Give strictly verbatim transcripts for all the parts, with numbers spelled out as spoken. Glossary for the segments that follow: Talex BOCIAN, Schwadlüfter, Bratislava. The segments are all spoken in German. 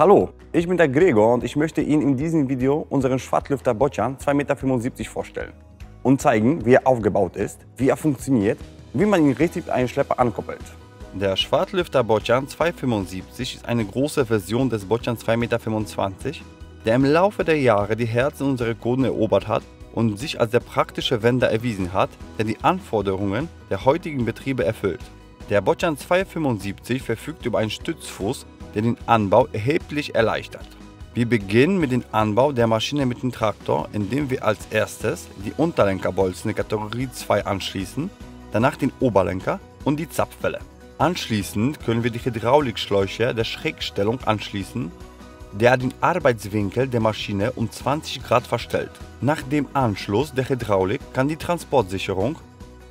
Hallo, ich bin der Gregor und ich möchte Ihnen in diesem Video unseren Schwadlüfter Bocian zwei Meter fünfundsiebzig vorstellen und zeigen, wie er aufgebaut ist, wie er funktioniert, wie man ihn richtig an einen Schlepper ankoppelt. Der Schwadlüfter Bocian zwei Meter fünfundsiebzig ist eine große Version des Bocian zwei Meter fünfundzwanzig, der im Laufe der Jahre die Herzen unserer Kunden erobert hat und sich als der praktische Wender erwiesen hat, der die Anforderungen der heutigen Betriebe erfüllt. Der Bocian zwei Meter fünfundsiebzig verfügt über einen Stützfuß, der den Anbau erheblich erleichtert. Wir beginnen mit dem Anbau der Maschine mit dem Traktor, indem wir als erstes die Unterlenkerbolzen der Kategorie zwei anschließen, danach den Oberlenker und die Zapfwelle. Anschließend können wir die Hydraulikschläuche der Schrägstellung anschließen, der den Arbeitswinkel der Maschine um zwanzig Grad verstellt. Nach dem Anschluss der Hydraulik kann die Transportsicherung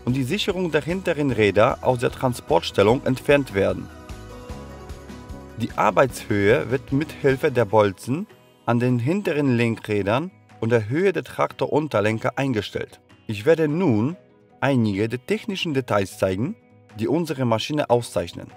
und die Sicherung der hinteren Räder aus der Transportstellung entfernt werden. Die Arbeitshöhe wird mithilfe der Bolzen an den hinteren Lenkrädern und der Höhe der Traktorunterlenker eingestellt. Ich werde nun einige der technischen Details zeigen, die unsere Maschine auszeichnen.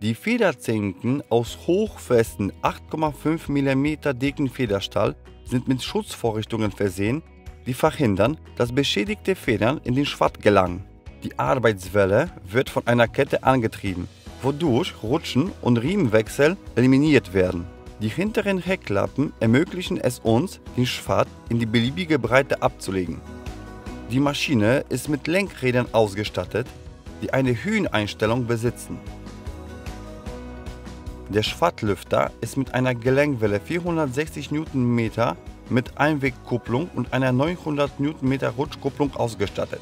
Die Federzinken aus hochfesten acht Komma fünf Millimeter dicken Federstahl sind mit Schutzvorrichtungen versehen, die verhindern, dass beschädigte Federn in den Schwatt gelangen. Die Arbeitswelle wird von einer Kette angetrieben, wodurch Rutschen und Riemenwechsel eliminiert werden. Die hinteren Heckklappen ermöglichen es uns, den Schwatt in die beliebige Breite abzulegen. Die Maschine ist mit Lenkrädern ausgestattet, die eine Höheneinstellung besitzen. Der Schwadlüfter ist mit einer Gelenkwelle vierhundertsechzig Newtonmeter mit Einwegkupplung und einer neunhundert Newtonmeter Rutschkupplung ausgestattet.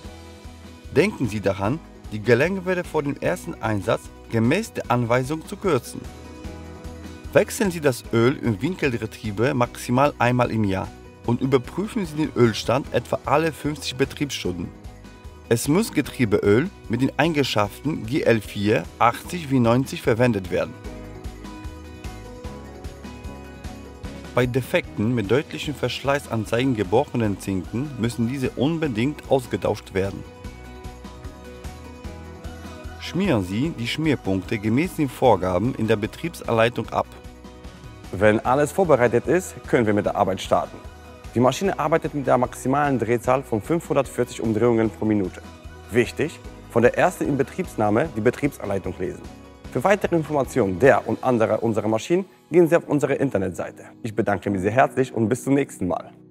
Denken Sie daran, die Gelenkwelle vor dem ersten Einsatz gemäß der Anweisung zu kürzen. Wechseln Sie das Öl im Winkelgetriebe maximal einmal im Jahr und überprüfen Sie den Ölstand etwa alle fünfzig Betriebsstunden. Es muss Getriebeöl mit den eingeschafften G L vier achtzig W neunzig verwendet werden. Bei defekten, mit deutlichen Verschleißanzeigen gebrochenen Zinken müssen diese unbedingt ausgetauscht werden. Schmieren Sie die Schmierpunkte gemäß den Vorgaben in der Betriebsanleitung ab. Wenn alles vorbereitet ist, können wir mit der Arbeit starten. Die Maschine arbeitet mit der maximalen Drehzahl von fünfhundertvierzig Umdrehungen pro Minute. Wichtig, von der ersten Inbetriebsnahme die Betriebsanleitung lesen. Für weitere Informationen der und anderer unserer Maschinen gehen Sie auf unsere Internetseite. Ich bedanke mich sehr herzlich und bis zum nächsten Mal.